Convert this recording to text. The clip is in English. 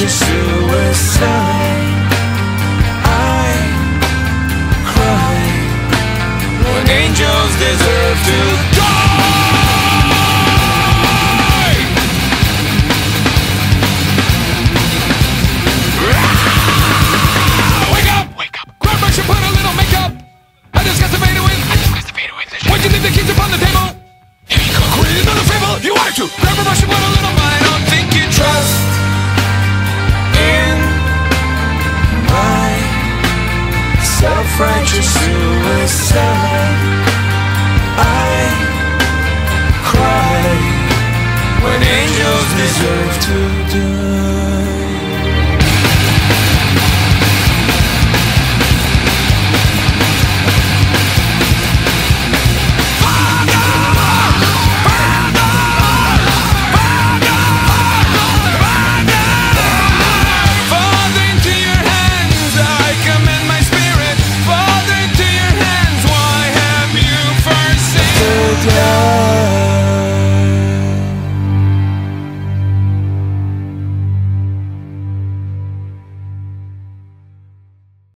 your suicide. I cry when angels deserve to die. Wake up! Wake up! Grab brush and put a little makeup. I discussed the fade away. Why'd you leave the kids upon the table? If you could quit another fable, you wanted to. Grab brush and put a little mind. I don't think you trust. Self-righteous suicide. I cry when angels deserve to